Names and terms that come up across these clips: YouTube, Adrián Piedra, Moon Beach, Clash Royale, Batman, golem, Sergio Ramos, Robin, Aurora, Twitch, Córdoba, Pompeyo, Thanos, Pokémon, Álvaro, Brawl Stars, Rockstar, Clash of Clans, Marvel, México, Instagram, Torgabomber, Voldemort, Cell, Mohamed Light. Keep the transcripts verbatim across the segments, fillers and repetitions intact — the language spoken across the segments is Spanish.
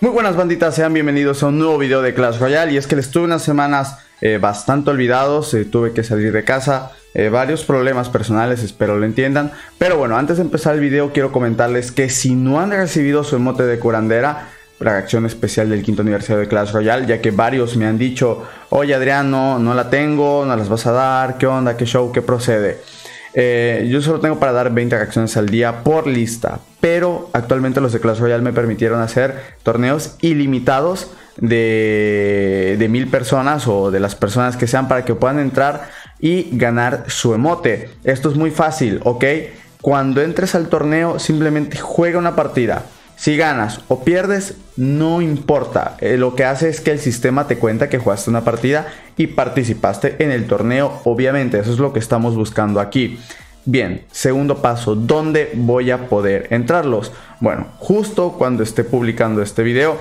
Muy buenas banditas, sean bienvenidos a un nuevo video de Clash Royale. Y es que les tuve unas semanas eh, bastante olvidados, eh, tuve que salir de casa, eh, varios problemas personales, espero lo entiendan. Pero bueno, antes de empezar el video quiero comentarles que si no han recibido su emote de curandera, reacción especial del quinto aniversario de Clash Royale, ya que varios me han dicho: oye Adrián, no, no la tengo, no las vas a dar, qué onda, qué show, qué procede. Eh, yo solo tengo para dar veinte reacciones al día por lista, pero actualmente los de Clash Royale me permitieron hacer torneos ilimitados de, de mil personas o de las personas que sean, para que puedan entrar y ganar su emote. Esto es muy fácil, ¿ok? Cuando entres al torneo simplemente juega una partida. Si ganas o pierdes, no importa. Eh, lo que hace es que el sistema te cuenta que jugaste una partida y participaste en el torneo, obviamente. Eso es lo que estamos buscando aquí. Bien, segundo paso, ¿dónde voy a poder entrarlos? Bueno, justo cuando esté publicando este video,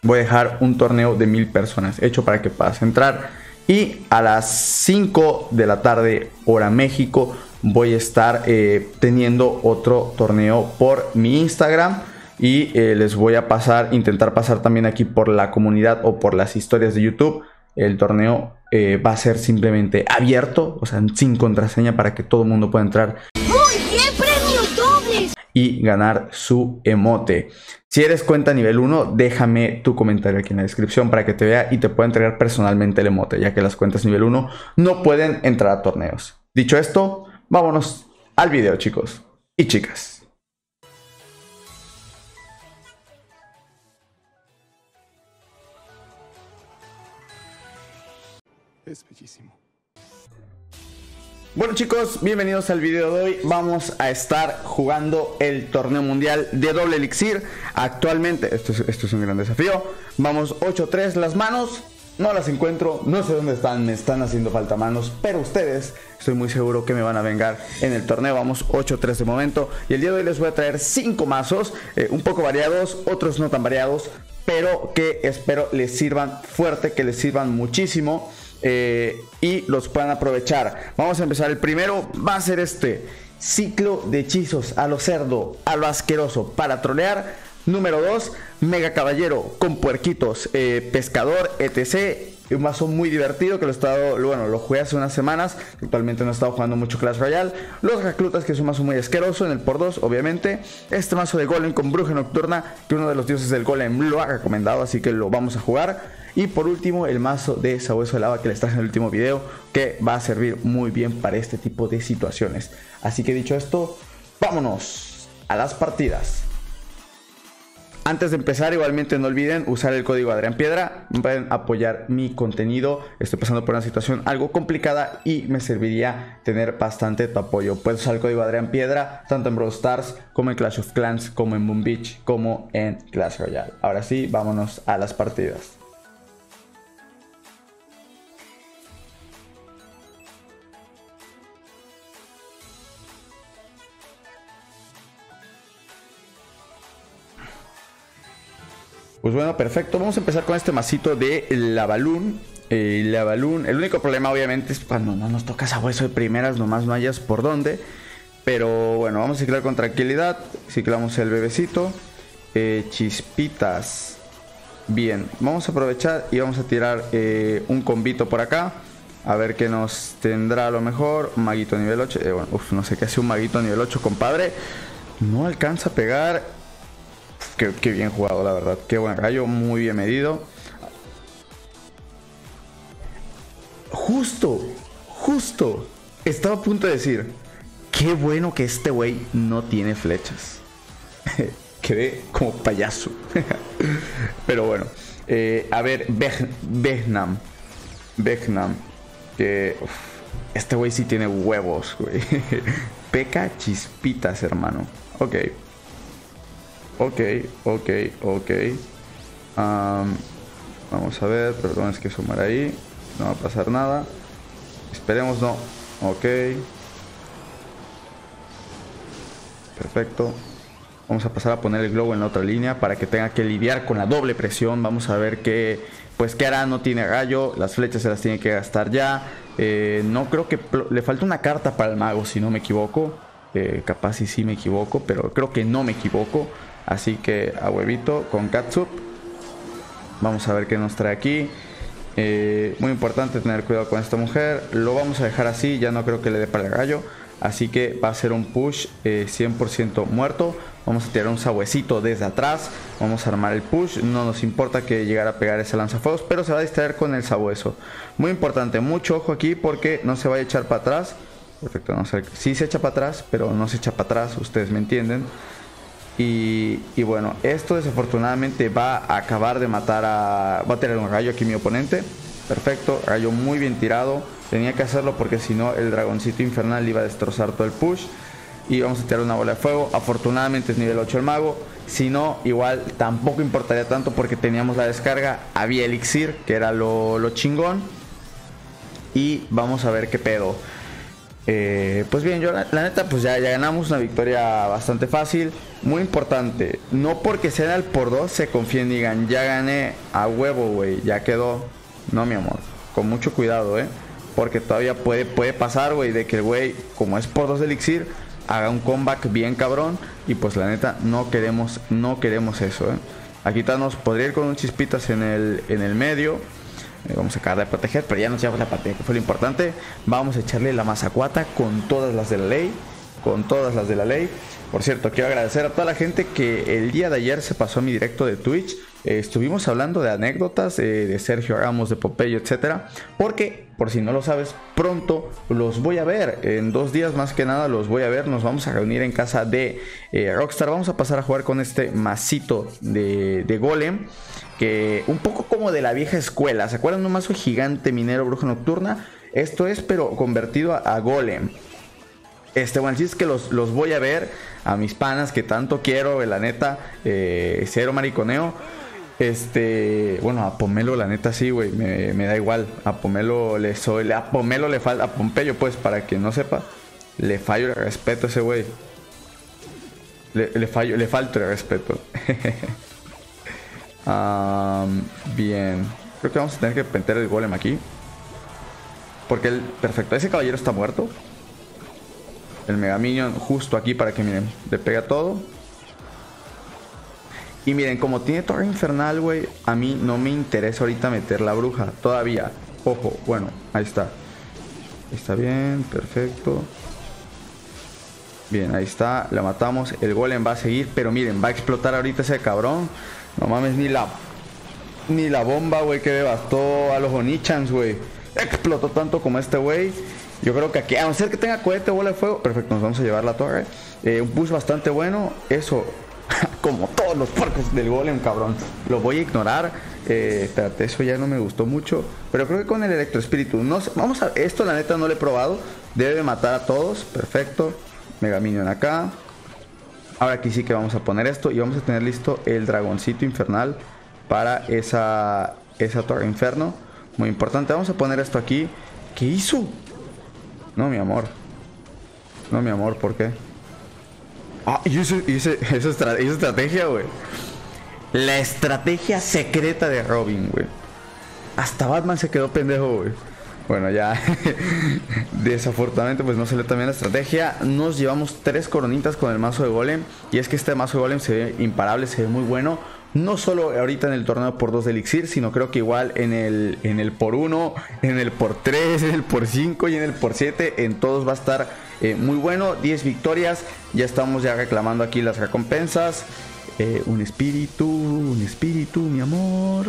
voy a dejar un torneo de mil personas hecho para que puedas entrar. Y a las cinco de la tarde, hora México, voy a estar eh, teniendo otro torneo por mi Instagram. Y eh, les voy a pasar, intentar pasar también aquí por la comunidad o por las historias de YouTube. El torneo eh, va a ser simplemente abierto, o sea, sin contraseña, para que todo el mundo pueda entrar. ¡Muy bien, premios dobles! Y ganar su emote. Si eres cuenta nivel uno, déjame tu comentario aquí en la descripción para que te vea y te pueda entregar personalmente el emote, ya que las cuentas nivel uno no pueden entrar a torneos. Dicho esto, vámonos al video, chicos y chicas. Es bellísimo. Bueno chicos, bienvenidos al video de hoy. Vamos a estar jugando el torneo mundial de doble elixir. Actualmente, esto es, esto es un gran desafío. Vamos ocho tres, las manos no las encuentro, no sé dónde están, me están haciendo falta manos, pero ustedes estoy muy seguro que me van a vengar en el torneo. Vamos ocho tres de momento y el día de hoy les voy a traer cinco mazos, eh, un poco variados, otros no tan variados, pero que espero les sirvan fuerte, que les sirvan muchísimo. Eh, y los puedan aprovechar. Vamos a empezar. El primero va a ser este ciclo de hechizos a lo cerdo, a lo asqueroso, para trolear. Número dos, mega caballero con puerquitos, eh, pescador, etcétera. Un mazo muy divertido que lo he estado, bueno, lo jugué hace unas semanas. Actualmente no he estado jugando mucho Clash Royale. Los reclutas, que es un mazo muy asqueroso en el por dos, obviamente. Este mazo de golem con bruja nocturna, que uno de los dioses del golem lo ha recomendado, así que lo vamos a jugar. Y por último, el mazo de sabueso de lava que les traje en el último video, que va a servir muy bien para este tipo de situaciones. Así que dicho esto, vámonos a las partidas. Antes de empezar, igualmente no olviden usar el código Adrián Piedra. Pueden apoyar mi contenido. Estoy pasando por una situación algo complicada y me serviría tener bastante tu apoyo. Puedes usar el código Adrián Piedra tanto en Brawl Stars como en Clash of Clans, como en Moon Beach, como en Clash Royale. Ahora sí, vámonos a las partidas. Pues bueno, perfecto. Vamos a empezar con este masito de la balloon. Eh, la balloon. El único problema, obviamente, es cuando no nos toca sabueso de primeras, nomás no hayas por dónde. Pero bueno, vamos a ciclar con tranquilidad. Ciclamos el bebecito. Eh, chispitas. Bien, vamos a aprovechar y vamos a tirar eh, un combito por acá. A ver qué nos tendrá a lo mejor. Un maguito nivel ocho. Eh, bueno, uf, no sé qué hace un maguito nivel ocho, compadre. No alcanza a pegar. Qué, qué bien jugado, la verdad. Qué buen rayo, muy bien medido. Justo, justo. Estaba a punto de decir, qué bueno que este güey no tiene flechas. Quedé como payaso. Pero bueno. Eh, a ver, Behnam. Behnam. Que, uf, este güey sí tiene huevos, güey. Peca chispitas, hermano. Ok. Ok, ok, ok. Um, vamos a ver, perdón, es que sumar ahí. No va a pasar nada. Esperemos no. Ok. Perfecto. Vamos a pasar a poner el globo en la otra línea para que tenga que lidiar con la doble presión. Vamos a ver qué, pues qué hará. No tiene gallo, las flechas se las tiene que gastar ya. Eh, no creo que... Le falta una carta para el mago, si no me equivoco. Eh, capaz y sí me equivoco, pero creo que no me equivoco. Así que a huevito con Catsup. Vamos a ver qué nos trae aquí. Eh, muy importante tener cuidado con esta mujer. Lo vamos a dejar así, ya no creo que le dé para el gallo. Así que va a ser un push eh, cien por ciento muerto. Vamos a tirar un sabuesito desde atrás. Vamos a armar el push. No nos importa que llegara a pegar ese lanzafuegos, pero se va a distraer con el sabueso. Muy importante, mucho ojo aquí porque no se va a echar para atrás. Perfecto, no sé. Sí se echa para atrás, pero no se echa para atrás. Ustedes me entienden. Y, y bueno, esto desafortunadamente va a acabar de matar a... Va a tirar un rayo aquí mi oponente. Perfecto, rayo muy bien tirado. Tenía que hacerlo porque si no el dragoncito infernal iba a destrozar todo el push. Y vamos a tirar una bola de fuego. Afortunadamente es nivel ocho el mago. Si no, igual tampoco importaría tanto porque teníamos la descarga. Había elixir, que era lo, lo chingón. Y vamos a ver qué pedo. Eh, pues bien, yo la, la neta pues ya, ya ganamos una victoria bastante fácil. Muy importante, no porque sea el por dos se confíen y digan ya gané a huevo, güey, ya quedó. No, mi amor, con mucho cuidado, eh porque todavía puede, puede pasar, güey, de que el güey, como es por dos de elixir, haga un comeback bien cabrón. Y pues la neta, no queremos, no queremos eso, eh aquí Thanos podría ir con un chispitas en el, en el medio. Vamos a acabar de proteger, pero ya nos llevamos la patria, que fue lo importante. Vamos a echarle la mazacuata con todas las de la ley. Con todas las de la ley. Por cierto, quiero agradecer a toda la gente que el día de ayer se pasó a mi directo de Twitch. Eh, estuvimos hablando de anécdotas eh, de Sergio Ramos, de Pompeyo, etcétera. Porque, por si no lo sabes, pronto los voy a ver. En dos días más que nada los voy a ver. Nos vamos a reunir en casa de eh, Rockstar. Vamos a pasar a jugar con este masito de, de golem. Que un poco como de la vieja escuela. ¿Se acuerdan de un mazo gigante, minero, bruja nocturna? Esto es, pero convertido a, a golem. Este, bueno, el chiste es que los, los voy a ver. A mis panas que tanto quiero, la neta. Eh, cero mariconeo. Este, bueno, a Pomelo, la neta, sí, güey. Me, me da igual. A Pomelo le soy. A Pomelo le falta. A Pompeyo, pues, para quien no sepa. Le fallo el respeto a ese güey. Le, le fallo, le falto el respeto. Um, bien, creo que vamos a tener que pentear el golem aquí. Porque el... Perfecto, ese caballero está muerto. El mega minion justo aquí para que, miren, le pega todo. Y miren, como tiene torre infernal, güey, a mí no me interesa ahorita meter la bruja. Todavía, ojo, bueno, ahí está. Está bien, perfecto. Bien, ahí está, la matamos. El golem va a seguir, pero miren, va a explotar ahorita ese cabrón. No mames, ni la ni la bomba, güey, que devastó a los Onichans, güey, explotó tanto como este, güey. Yo creo que aquí, a no ser que tenga cohete o bola de fuego. Perfecto, nos vamos a llevar la torre. eh, Un push bastante bueno, eso. Como todos los porcos del golem, cabrón. Lo voy a ignorar. eh, Espérate, eso ya no me gustó mucho. Pero creo que con el electroespíritu no sé, vamos a... Esto la neta no lo he probado. Debe matar a todos, perfecto. Mega minion acá. Ahora aquí sí que vamos a poner esto y vamos a tener listo el dragoncito infernal para esa, esa torre inferno. Muy importante, vamos a poner esto aquí. ¿Qué hizo? No, mi amor. No, mi amor, ¿por qué? Ah, y esa estrategia, güey. La estrategia secreta de Robin, güey. Hasta Batman se quedó pendejo, güey. Bueno, ya desafortunadamente pues no salió también la estrategia. Nos llevamos tres coronitas con el mazo de golem. Y es que este mazo de golem se ve imparable, se ve muy bueno. No solo ahorita en el torneo por dos de elixir, sino creo que igual en el, en el por uno, en el por tres, en el por cinco y en el por siete. En todos va a estar eh, muy bueno. diez victorias, ya estamos ya reclamando aquí las recompensas. eh, Un espíritu, un espíritu, mi amor.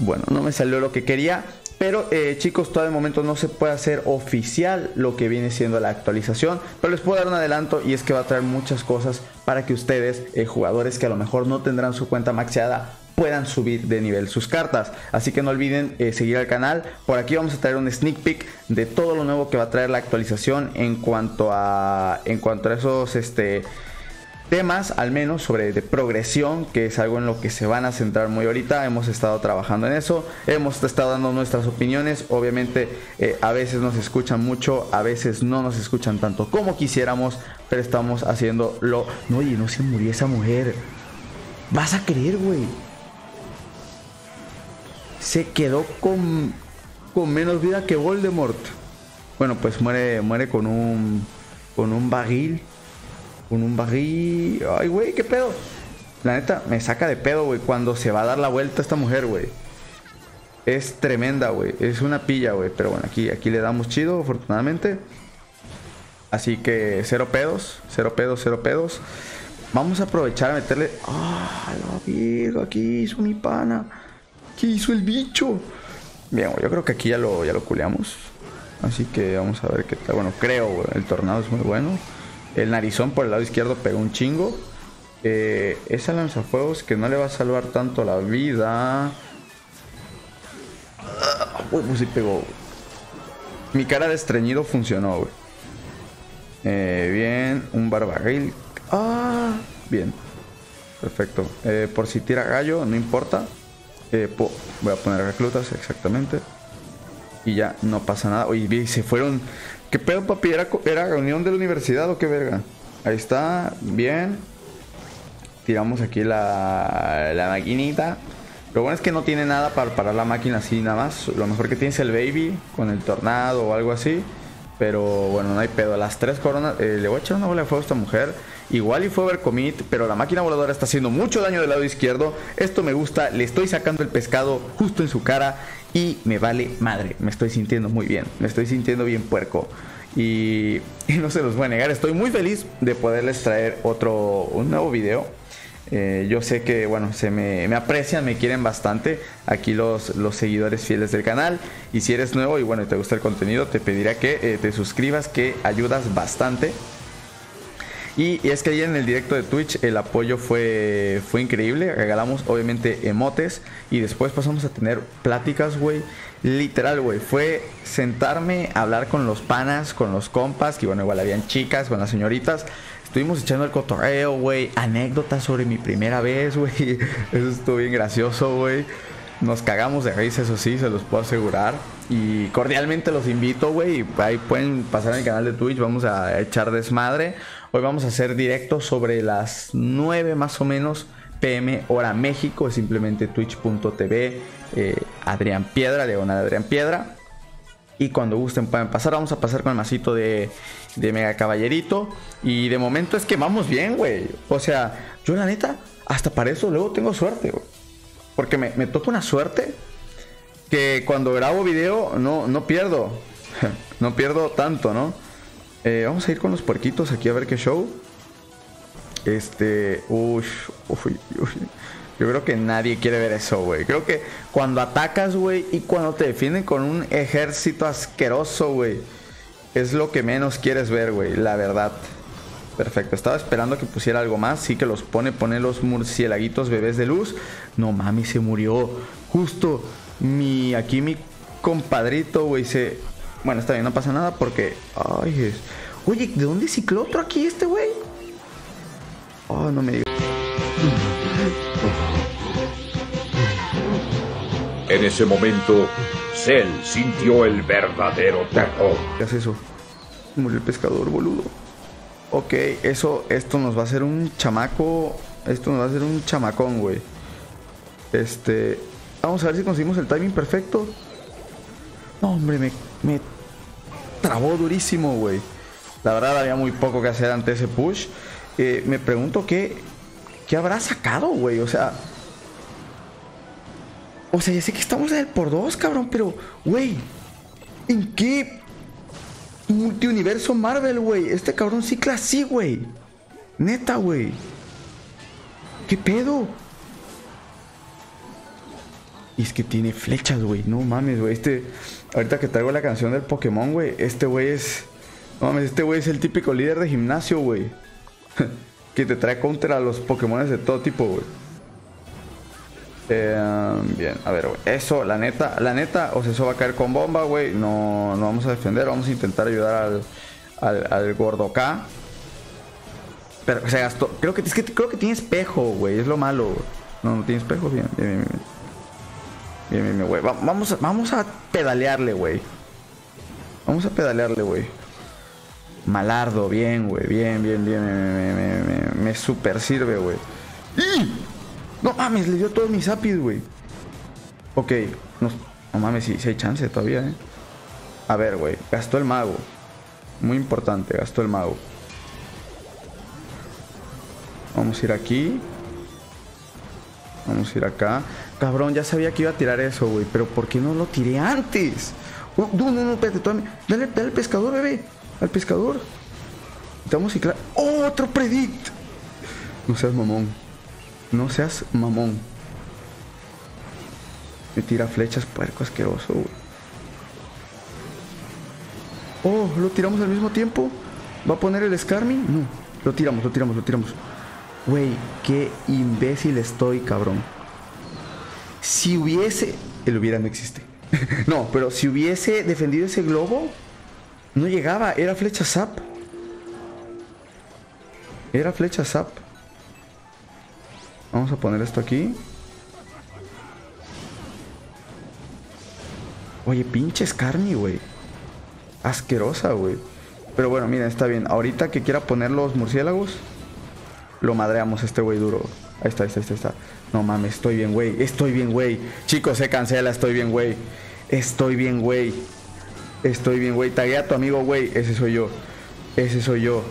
Bueno, no me salió lo que quería. Pero eh, chicos, todavía de momento no se puede hacer oficial lo que viene siendo la actualización. Pero les puedo dar un adelanto y es que va a traer muchas cosas para que ustedes, eh, jugadores que a lo mejor no tendrán su cuenta maxeada, puedan subir de nivel sus cartas. Así que no olviden eh, seguir al canal. Por aquí vamos a traer un sneak peek de todo lo nuevo que va a traer la actualización en cuanto a, en cuanto a esos... este temas, al menos, sobre de progresión, que es algo en lo que se van a centrar muy ahorita. Hemos estado trabajando en eso, hemos estado dando nuestras opiniones. Obviamente eh, a veces nos escuchan mucho, a veces no nos escuchan tanto como quisiéramos, pero estamos haciendo lo... No, oye, no se murió esa mujer. ¿Vas a creer, güey? Se quedó con, con menos vida que Voldemort. Bueno, pues muere, muere con un, con un barril. Con un barril. Ay, güey, qué pedo. La neta, me saca de pedo, güey, cuando se va a dar la vuelta esta mujer, güey. Es tremenda, güey. Es una pilla, güey. Pero bueno, aquí, aquí le damos chido, afortunadamente. Así que cero pedos. Cero pedos, cero pedos. Vamos a aprovechar a meterle... ¡Ah, la virga! ¿Qué hizo mi pana? ¿Qué hizo el bicho? Bien, güey, yo creo que aquí ya lo, ya lo culeamos. Así que vamos a ver qué tal. Bueno, creo, güey, el tornado es muy bueno. El narizón por el lado izquierdo pegó un chingo. Eh, esa lanzafuegos que no le va a salvar tanto la vida. Ah, güey, pues sí pegó. Mi cara de estreñido funcionó, güey. Eh, bien, un barbaril. Ah, bien. Perfecto. Eh, por si tira gallo, no importa. Eh, voy a poner reclutas, exactamente. Y ya, no pasa nada. Oye, se fueron. ¿Qué pedo, papi? ¿Era, era reunión de la universidad o qué verga? Ahí está, bien. Tiramos aquí la, la maquinita. Lo bueno es que no tiene nada para parar la máquina así nada más. Lo mejor que tiene es el baby con el tornado o algo así. Pero bueno, no hay pedo. Las tres coronas. Eh, le voy a echar una bola de fuego a esta mujer. Igual y fue overcommit, pero la máquina voladora está haciendo mucho daño del lado izquierdo. Esto me gusta. Le estoy sacando el pescado justo en su cara. Y me vale madre. Me estoy sintiendo muy bien. Me estoy sintiendo bien puerco. Y, y no se los voy a negar. Estoy muy feliz de poderles traer otro, un nuevo video. Eh, yo sé que, bueno, se me, me aprecian, me quieren bastante aquí los, los seguidores fieles del canal. Y si eres nuevo y bueno, te gusta el contenido, te pediría que eh, te suscribas, que ayudas bastante. Y, y es que ayer en el directo de Twitch el apoyo fue, fue increíble. Regalamos obviamente emotes y después pasamos a tener pláticas, güey. Literal, güey, fue sentarme a hablar con los panas, con los compas, que bueno, igual habían chicas, con las señoritas. Estuvimos echando el cotorreo, güey. Anécdotas sobre mi primera vez, güey. Eso estuvo bien gracioso, güey. Nos cagamos de risa, eso sí, se los puedo asegurar. Y cordialmente los invito, güey. Ahí pueden pasar en el canal de Twitch. Vamos a echar desmadre. Hoy vamos a hacer directo sobre las nueve más o menos P M hora México. Es simplemente twitch punto t v eh, Adrián Piedra, diagonal Adrián Piedra. Y cuando gusten pueden pasar. Vamos a pasar con el masito de, de Mega Caballerito. Y de momento es que vamos bien, güey. O sea, yo la neta, hasta para eso luego tengo suerte, güey. Porque me, me toca una suerte que cuando grabo video no, no pierdo. No pierdo tanto, ¿no? Eh, vamos a ir con los puerquitos aquí a ver qué show. Este... Uy, uy, uy. Yo creo que nadie quiere ver eso, güey. Creo que cuando atacas, güey, y cuando te defienden con un ejército asqueroso, güey, es lo que menos quieres ver, güey, la verdad. Perfecto, estaba esperando que pusiera algo más. Sí que los pone, pone los murciélaguitos bebés de luz. No mami, se murió. Justo mi... Aquí mi compadrito, güey, se... Bueno, está bien, no pasa nada porque... Ay, es... Oye, ¿de dónde cicló otro aquí este, güey? Oh, no me digas. En ese momento, Cell sintió el verdadero terror. ¿Qué hace eso? Murió el pescador, boludo. Ok, eso, esto nos va a hacer un chamaco. Esto nos va a hacer un chamacón, güey. Este... Vamos a ver si conseguimos el timing perfecto. No, hombre, me, me trabó durísimo, güey. La verdad, había muy poco que hacer ante ese push. Eh, me pregunto qué... ¿Qué habrá sacado, güey? O sea... O sea, ya sé que estamos en el por dos, cabrón, pero... Güey, ¿en qué multiuniverso Marvel, güey? Este cabrón cicla así, güey. Neta, güey. ¿Qué pedo? Y es que tiene flechas, güey. No mames, güey. Este... Ahorita que traigo la canción del Pokémon, güey. Este güey es... No mames, este güey es el típico líder de gimnasio, güey. Que te trae contra los Pokémon de todo tipo, güey. Eh, bien, a ver, güey. Eso, la neta, la neta, o sea, eso va a caer con bomba, güey. No, no vamos a defender, vamos a intentar ayudar al, al, al gordo acá. Pero se gastó. Creo que, es que, creo que tiene espejo, güey. Es lo malo, güey. No, no tiene espejo. Bien, bien, bien, bien. Bien, bien, bien, güey. Va, vamos, a, vamos a pedalearle, güey. Vamos a pedalearle, güey. Malardo, bien, güey, bien, bien, bien, me, me, me, me, me super sirve, güey. ¡Y! No mames, le dio todos mis apis, güey. Ok, no, no mames, si, si hay chance todavía, eh. A ver, güey, gastó el mago. Muy importante, gastó el mago. Vamos a ir aquí. Vamos a ir acá. Cabrón, ya sabía que iba a tirar eso, güey. Pero ¿por qué no lo tiré antes? Uh, no, no, no, espérate. Todavía... Dale, dale al pescador, bebé. Al pescador. Estamos y claro. ¡Oh, otro predict! No seas mamón. No seas mamón. Me tira flechas, puerco asqueroso, güey. Oh, ¿lo tiramos al mismo tiempo? ¿Va a poner el Scarmy? No. Lo tiramos, lo tiramos, lo tiramos. Güey, qué imbécil estoy, cabrón. Si hubiese... El hubiera no existe. No, pero si hubiese defendido ese globo, no llegaba. Era flecha zap. Era flecha zap. Vamos a poner esto aquí. Oye, pinche Scarmy, güey. Asquerosa, güey. Pero bueno, miren, está bien. Ahorita que quiera poner los murciélagos, lo madreamos a este güey duro. Ahí está, ahí está, ahí está. No mames, estoy bien, güey. Estoy bien, güey. Chicos, se cancela. Estoy bien, güey. Estoy bien, güey. Estoy bien, güey. Taguea a tu amigo, güey. Ese soy yo. Ese soy yo.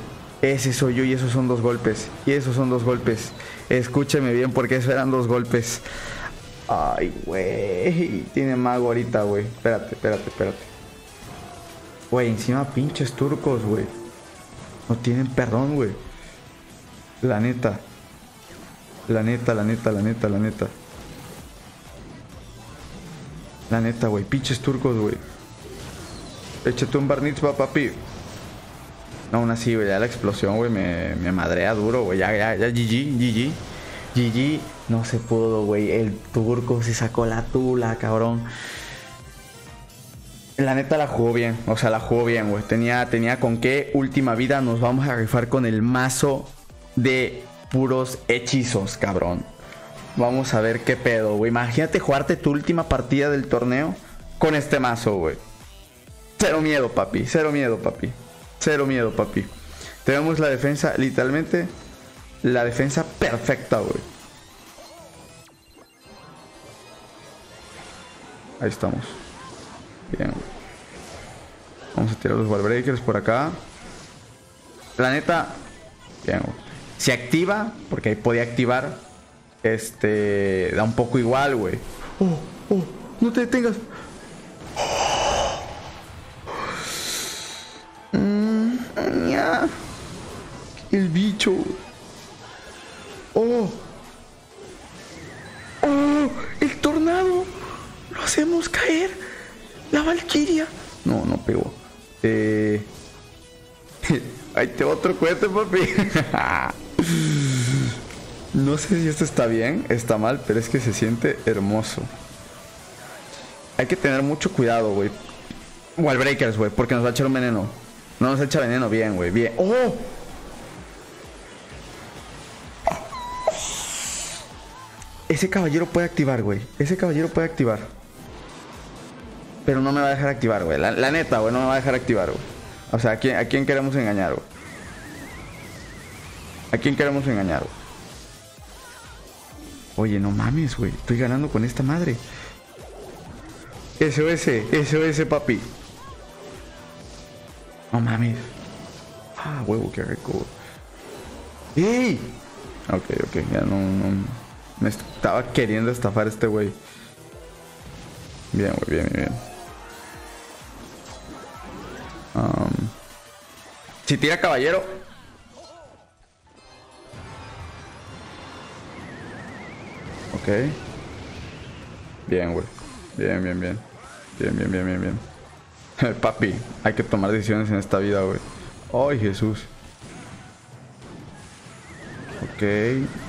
Ese soy yo. Y esos son dos golpes. Y esos son dos golpes. Escúcheme bien, porque esos eran dos golpes. Ay, güey. Tiene mago ahorita, güey. Espérate, espérate, espérate. Güey, encima pinches turcos, güey. No tienen perdón, güey. La neta. La neta, la neta, la neta, la neta. La neta, güey. Pinches turcos, güey. Échate un barnitzba, papi. No, aún así, güey. Ya la explosión, güey. Me, me madrea duro, güey. Ya, ya, ya. G G, G G. G G. No se pudo, güey. El turco se sacó la tula, cabrón. La neta la jugó bien, o sea, la jugó bien, güey. Tenía, tenía con qué. Última vida, nos vamos a rifar con el mazo de puros hechizos, cabrón. Vamos a ver qué pedo, güey. Imagínate jugarte tu última partida del torneo con este mazo, güey. Cero miedo, papi, cero miedo, papi. Cero miedo, papi. Tenemos la defensa, literalmente, la defensa perfecta, güey. Ahí estamos. Bien, güey. Vamos a tirar los wall breakers por acá. La neta. Bien, güey. Se activa, porque ahí podía activar. Este. Da un poco igual, güey. Oh, oh, no te detengas. Oh. Mm, yeah. El bicho. Oh. Oh, el tornado. Lo hacemos caer. La Valquiria. No, no pegó. Eh... Ahí te otro cohete, papi. No sé si esto está bien, está mal, pero es que se siente hermoso. Hay que tener mucho cuidado, güey. Wall breakers, güey, porque nos va a echar un veneno. No nos echa veneno, bien, güey, bien. ¡Oh! Ese caballero puede activar, güey. Ese caballero puede activar. Pero no me va a dejar activar, güey. La, la neta, güey, no me va a dejar activar, güey. O sea, ¿a quién, a quién queremos engañar, güey? ¿A quién queremos engañar, güey? Oye, no mames, güey. Estoy ganando con esta madre. S O S, S O S, papi. No mames. Ah, huevo, qué rico. ¡Ey! Ok, ok, ya no, no... Me estaba queriendo estafar este güey. Bien, güey, bien, bien, bien. Um, si tira caballero. Ok. Bien, güey. Bien, bien, bien. Bien, bien, bien, bien, bien. Papi, hay que tomar decisiones en esta vida, güey. ¡Ay, Jesús! Ok,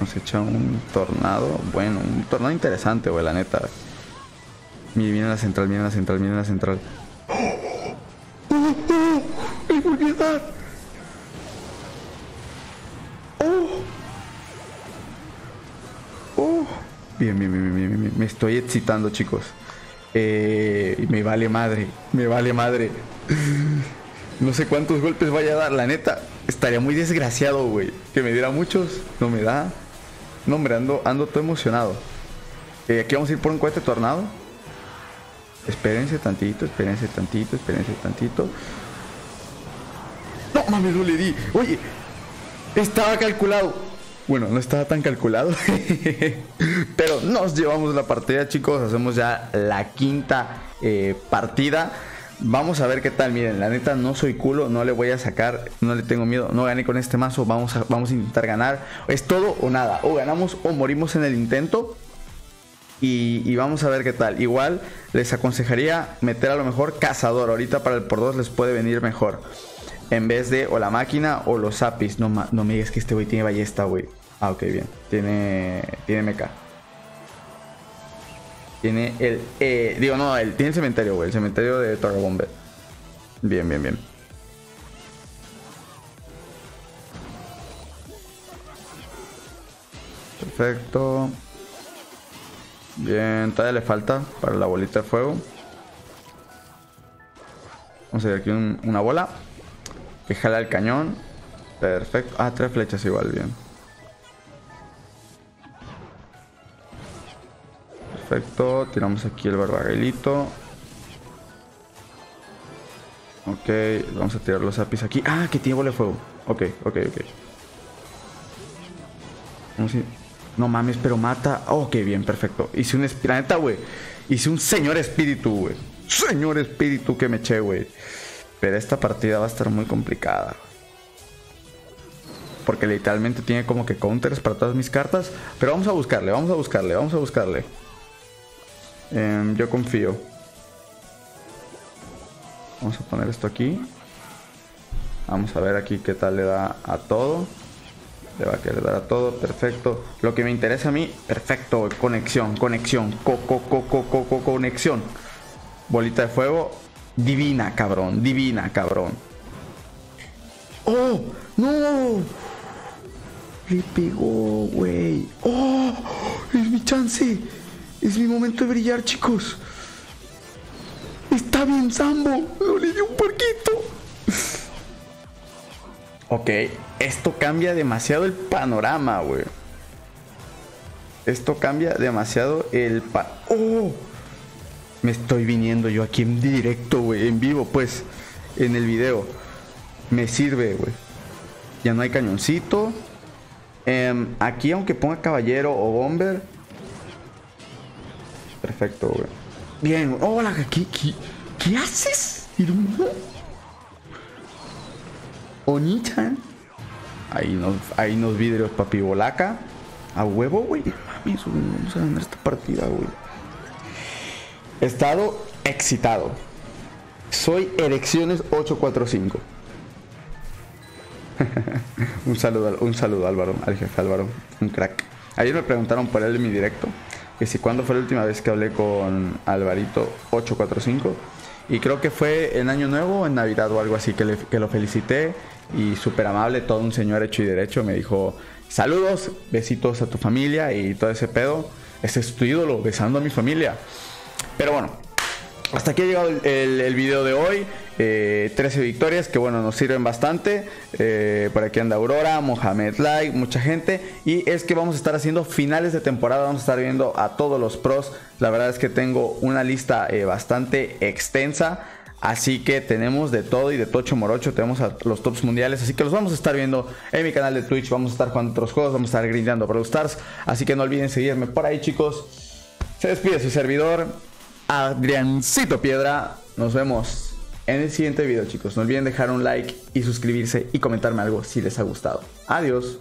nos echa un tornado. Bueno, un tornado interesante, güey, la neta. Miren, viene la central, viene la central, viene la central. ¡Oh! ¡Oh! ¿Por qué está? ¡Oh! ¡Oh! Bien, bien, bien, bien, bien. Me estoy excitando, chicos. Eh, me vale madre. Me vale madre. No sé cuántos golpes vaya a dar, la neta. Estaría muy desgraciado, güey. Que me diera muchos. No me da. No, hombre, ando, ando todo emocionado. Eh, aquí vamos a ir por un cohete tornado. Espérense tantito, espérense tantito, espérense tantito. ¡No mames, no le di! Oye, estaba calculado. Bueno, no estaba tan calculado. Pero nos llevamos la partida, chicos. Hacemos ya la quinta eh, partida. Vamos a ver qué tal. Miren, la neta no soy culo, no le voy a sacar, no le tengo miedo. No gané con este mazo, vamos a, vamos a intentar ganar. Es todo o nada, o ganamos o morimos en el intento. Y, y vamos a ver qué tal. Igual les aconsejaría meter a lo mejor cazador. Ahorita para el por dos les puede venir mejor, en vez de o la máquina o los zapis. No, no me digas que este güey tiene ballesta, güey. Ah, ok, bien. Tiene tiene meca. Tiene el... Eh, digo, no, el, tiene el cementerio, güey. El cementerio de Torgabomber. Bien, bien, bien. Perfecto. Bien, todavía le falta para la bolita de fuego. Vamos a ver aquí un, una bola que jala el cañón. Perfecto. Ah, tres flechas igual, bien. Perfecto. Tiramos aquí el barbagelito. Ok, vamos a tirar los apis aquí. Ah, que tiene bola de fuego. Ok, ok, ok. Vamos a ir. No mames, pero mata. Ok, bien, perfecto. Hice un espíritu, güey. Hice un señor espíritu, güey. Señor espíritu que me eché, güey. Pero esta partida va a estar muy complicada, porque literalmente tiene como que counters para todas mis cartas. Pero vamos a buscarle, vamos a buscarle, vamos a buscarle. Eh, yo confío. Vamos a poner esto aquí. Vamos a ver aquí qué tal le da a todo. Le va a querer dar a todo, perfecto. Lo que me interesa a mí, perfecto. Conexión, conexión, co, co, co, co, co, co, conexión. Bolita de fuego. Divina, cabrón, divina, cabrón. ¡Oh! ¡No! Le pegó, güey. ¡Oh! Es mi chance. Es mi momento de brillar, chicos. Está bien, Sambo. No le dio un parquito. Ok, esto cambia demasiado el panorama, güey. Esto cambia demasiado el pa... ¡Oh! Me estoy viniendo yo aquí en directo, güey. En vivo, pues. En el video. Me sirve, güey. Ya no hay cañoncito. Eh, aquí, aunque ponga caballero o bomber. Perfecto, güey. Bien. Hola, ¿qué, qué, qué haces? Onita. Ahí nos, ahí nos vidrios, papi. Bolaca. A huevo, güey. Mami, vamos a ganar esta partida, güey. He estado excitado. Soy Elecciones ocho cuatro cinco. un, saludo, un saludo, Álvaro. Al jefe Álvaro. Un crack. Ayer me preguntaron por él en mi directo que si cuándo fue la última vez que hablé con Alvarito ocho cuatro cinco. Y creo que fue en Año Nuevo, en Navidad o algo así, que, le, que lo felicité. Y súper amable, todo un señor hecho y derecho. Me dijo, saludos, besitos a tu familia y todo ese pedo. Ese es tu ídolo, besando a mi familia. Pero bueno, hasta aquí ha llegado el, el, el video de hoy. eh, trece victorias que bueno, nos sirven bastante. eh, Por aquí anda Aurora, Mohamed Light, mucha gente. Y es que vamos a estar haciendo finales de temporada. Vamos a estar viendo a todos los pros. La verdad es que tengo una lista eh, bastante extensa. Así que tenemos de todo y de tocho morocho. Tenemos a los tops mundiales, así que los vamos a estar viendo en mi canal de Twitch. Vamos a estar jugando otros juegos, vamos a estar grindando Brawl Stars. Así que no olviden seguirme por ahí, chicos. Se despide su servidor Adriancito Piedra. Nos vemos en el siguiente video, chicos. No olviden dejar un like y suscribirse y comentarme algo si les ha gustado. Adiós.